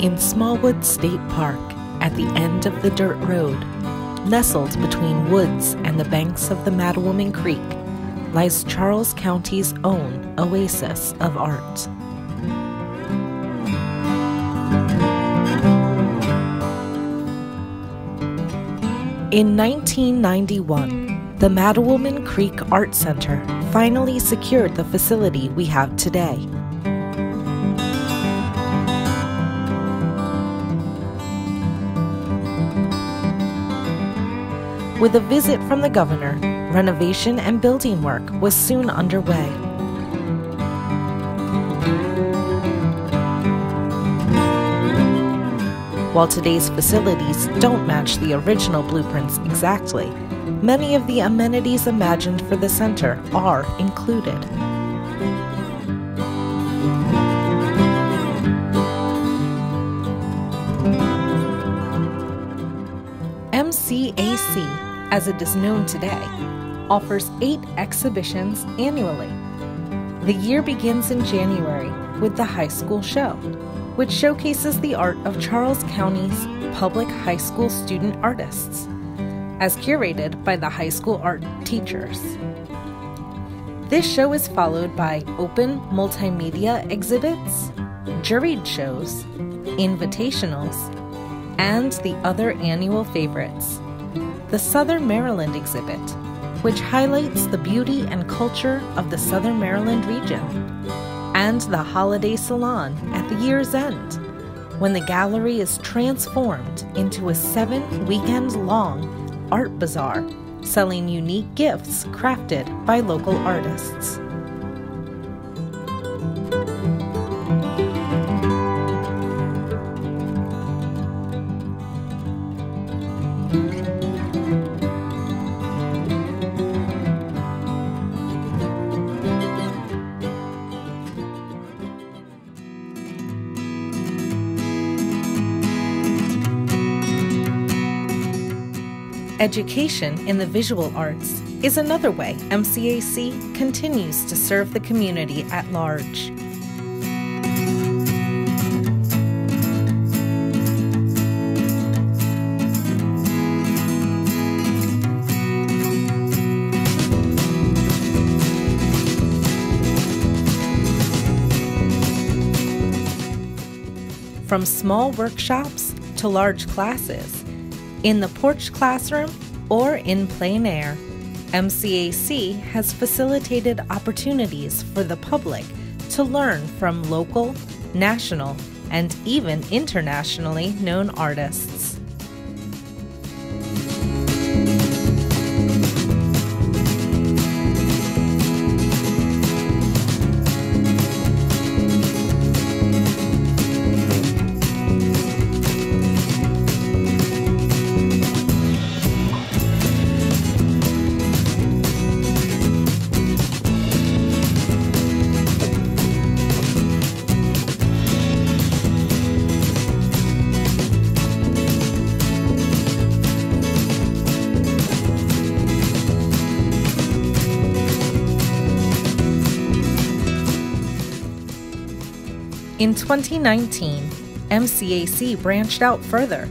in Smallwood State Park at the end of the dirt road, nestled between woods and the banks of the Mattawoman Creek, lies Charles County's own oasis of art. In 1991, the Mattawoman Creek Art Center finally secured the facility we have today. With a visit from the governor, renovation and building work was soon underway. While today's facilities don't match the original blueprints exactly, many of the amenities imagined for the center are included. MCAC, as it is known today, offers 8 exhibitions annually. The year begins in January with the High School Show, which showcases the art of Charles County's public high school student artists, as curated by the high school art teachers. This show is followed by open multimedia exhibits, juried shows, invitationals, and the other annual favorites, the Southern Maryland exhibit, which highlights the beauty and culture of the Southern Maryland region, and the Holiday Salon at the year's end, when the gallery is transformed into a 7-weekend-long art bazaar selling unique gifts crafted by local artists. Education in the visual arts is another way MCAC continues to serve the community at large. From small workshops to large classes, in the porch classroom or in plein air, MCAC has facilitated opportunities for the public to learn from local, national, and even internationally known artists. In 2019, MCAC branched out further,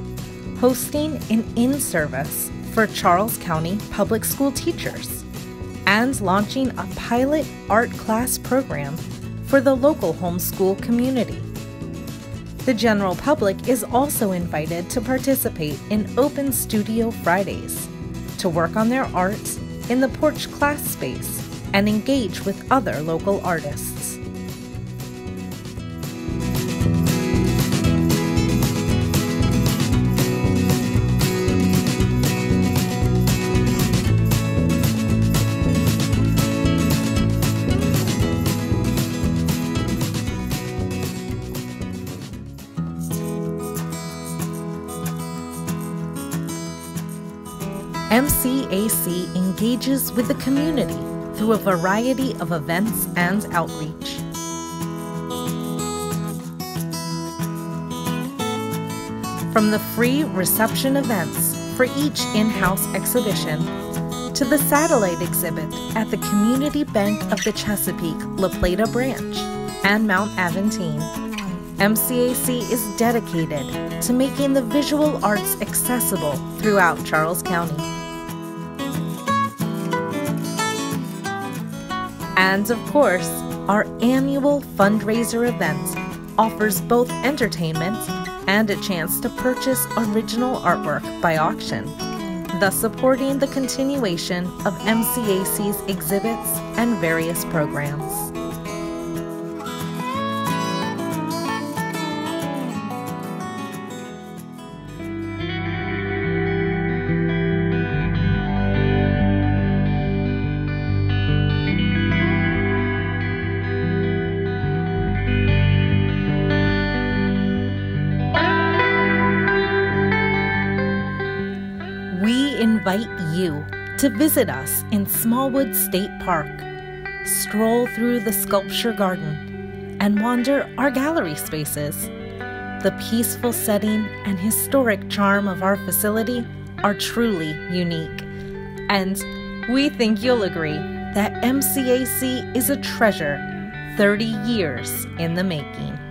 hosting an in-service for Charles County public school teachers and launching a pilot art class program for the local homeschool community. The general public is also invited to participate in Open Studio Fridays, to work on their art in the porch class space and engage with other local artists. MCAC engages with the community through a variety of events and outreach. From the free reception events for each in-house exhibition to the satellite exhibit at the Community Bank of the Chesapeake La Plata branch and Mount Aventine, MCAC is dedicated to making the visual arts accessible throughout Charles County. And of course, our annual fundraiser event offers both entertainment and a chance to purchase original artwork by auction, thus supporting the continuation of MCAC's exhibits and various programs. Invite you to visit us in Smallwood State Park, stroll through the sculpture garden, and wander our gallery spaces. The peaceful setting and historic charm of our facility are truly unique, and we think you'll agree that MCAC is a treasure 30 years in the making.